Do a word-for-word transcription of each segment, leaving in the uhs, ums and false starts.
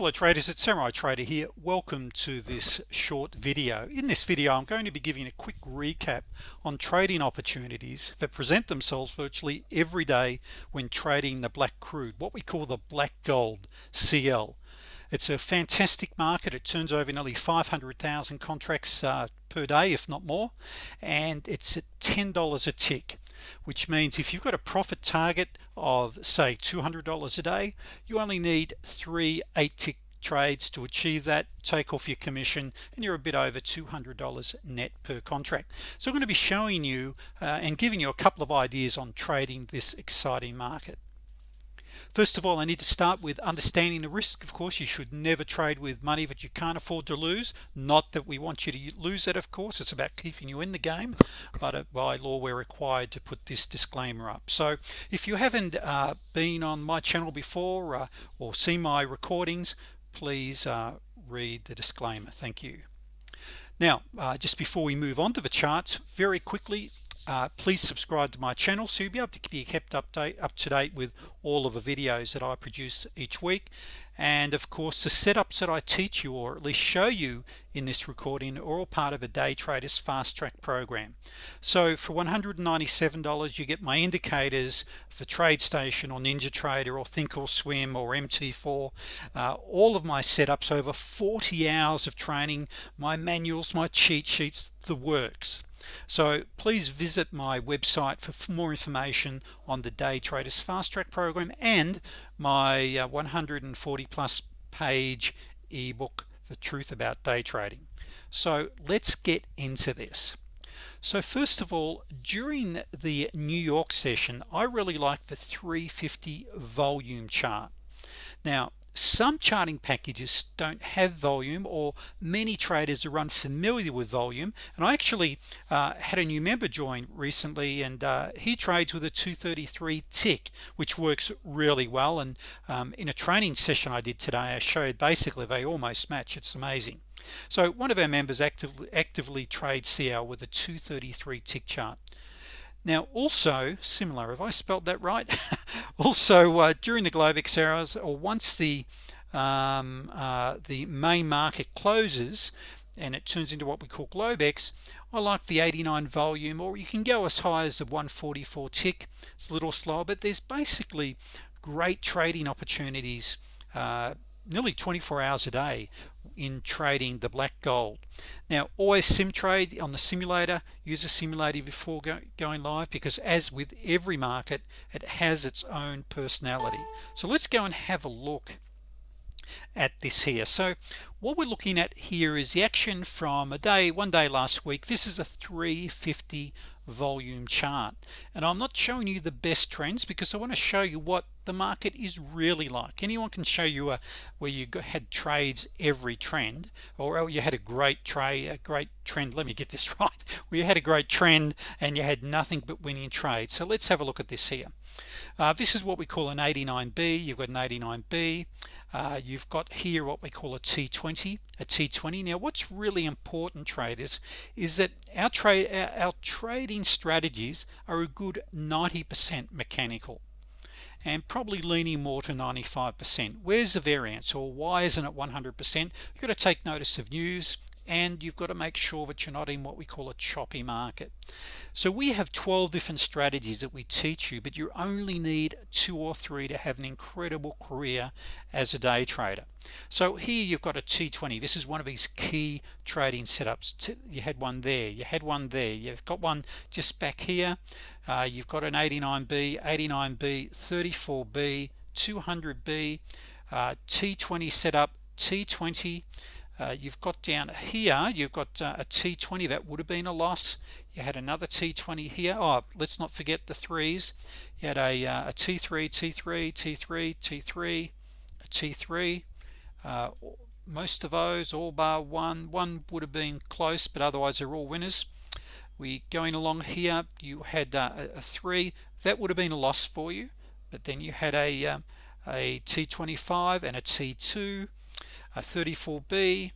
Hello traders, it's Samurai Trader here. Welcome to this short video. In this video I'm going to be giving a quick recap on trading opportunities that present themselves virtually every day when trading the black crude, what we call the black gold, C L. It's a fantastic market. It turns over nearly five hundred thousand contracts uh, per day, if not more, and it's at ten dollars a tick, which means if you've got a profit target of say two hundred dollars a day, you only need three eight tick trades to achieve that. Take off your commission and you're a bit over two hundred dollars net per contract. So I'm going to be showing you uh, and giving you a couple of ideas on trading this exciting market. First of all, I need to start with understanding the risk. Of course, you should never trade with money that you can't afford to lose. Not that we want you to lose that, of course, it's about keeping you in the game, but by law we're required to put this disclaimer up. So if you haven't uh, been on my channel before uh, or seen my recordings, please uh, read the disclaimer. Thank you. Now uh, just before we move on to the charts, very quickly, Uh, please subscribe to my channel so you'll be able to be kept update up to date with all of the videos that I produce each week, and of course the setups that I teach you or at least show you in this recording are all part of a Day Traders Fast Track program. So for one hundred ninety-seven dollars you get my indicators for TradeStation or Ninja Trader or Think or Swim or M T four, uh, all of my setups, over forty hours of training, my manuals, my cheat sheets, the works. So please visit my website for more information on the Day Traders Fast Track program and my one hundred forty plus page ebook, The Truth About Day Trading. So let's get into this. So first of all, during the New York session, I really like the three fifty volume chart. Now some charting packages don't have volume, or many traders are unfamiliar with volume, and I actually uh, had a new member join recently, and uh, he trades with a two thirty-three tick, which works really well, and um, in a training session I did today I showed basically they almost match. It's amazing. So one of our members actively actively trades C L with a two thirty-three tick chart. Now also similar, have I spelled that right? Also uh, during the Globex hours, or once the um, uh, the main market closes and it turns into what we call Globex, I like the eighty-nine volume, or you can go as high as the one forty-four tick. It's a little slower, but there's basically great trading opportunities uh, nearly twenty-four hours a day in trading the black gold. Now always sim trade on the simulator, use a simulator before go, going live, because as with every market it has its own personality. So let's go and have a look at this here. So what we're looking at here is the action from a day one day last week. This is a three fifty volume chart, and I'm not showing you the best trends because I want to show you what the market is really like. Anyone can show you a, where you had trades every trend, or you had a great trade a great trend let me get this right where you had a great trend and you had nothing but winning trades. So let's have a look at this here. Uh, this is what we call an eighty-nine B. You've got an eighty-nine B. Uh, you've got here what we call a T twenty, a T twenty. Now what's really important, traders, is that our trade our, our trading strategies are a good ninety percent mechanical and probably leaning more to ninety-five percent. Where's the variance, or why isn't it one hundred percent? You've got to take notice of news, and you've got to make sure that you're not in what we call a choppy market. So we have twelve different strategies that we teach you, but you only need two or three to have an incredible career as a day trader. So here you've got a T twenty. This is one of these key trading setups. You had one there, you had one there, you've got one just back here. Uh, you've got an eighty-nine B, eighty-nine B, thirty-four B, two hundred B, uh, T twenty setup, T twenty. Uh, you've got down here, you've got uh, a T twenty that would have been a loss. You had another T twenty here. Oh, let's not forget the threes. You had a, uh, a T three, T three, T three, T three, a T three. Uh, most of those, all bar one, one would have been close, but otherwise they're all winners. We going along here, you had uh, a three that would have been a loss for you, but then you had a um, a T twenty-five and a T two, a thirty-four B.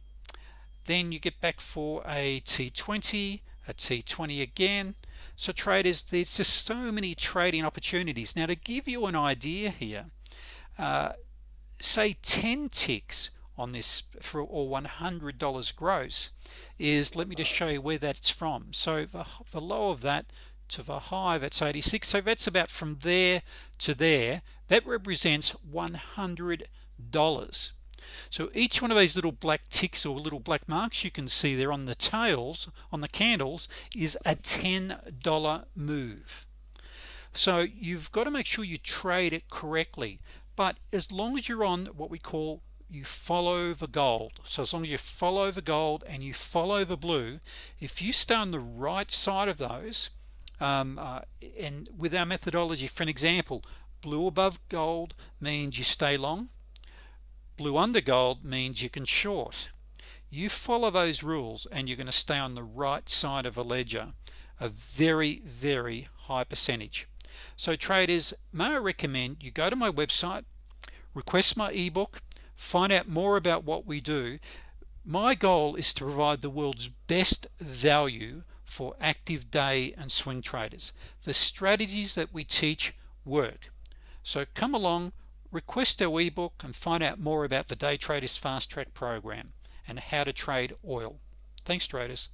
Then you get back for a T twenty, a T twenty again. So traders, there's just so many trading opportunities. Now to give you an idea here, uh, say ten ticks on this for all one hundred dollars gross is, let me just show you where that's from. So the, the low of that to the high, that's eighty-six. So that's about from there to there, that represents one hundred dollars. So each one of these little black ticks or little black marks you can see there on the tails on the candles is a ten dollar move. So you've got to make sure you trade it correctly, but as long as you're on what we call, you follow the gold. So as long as you follow the gold and you follow the blue, if you stay on the right side of those, um, uh, and with our methodology, for an example, blue above gold means you stay long, blue under gold means you can short. You follow those rules and you're going to stay on the right side of a ledger, a very very high percentage. So traders, may I recommend you go to my website, request my ebook, find out more about what we do. My goal is to provide the world's best value for active day and swing traders. The strategies that we teach work, so come along, request our ebook and find out more about the Day Traders Fast Track program and how to trade oil. Thanks, traders.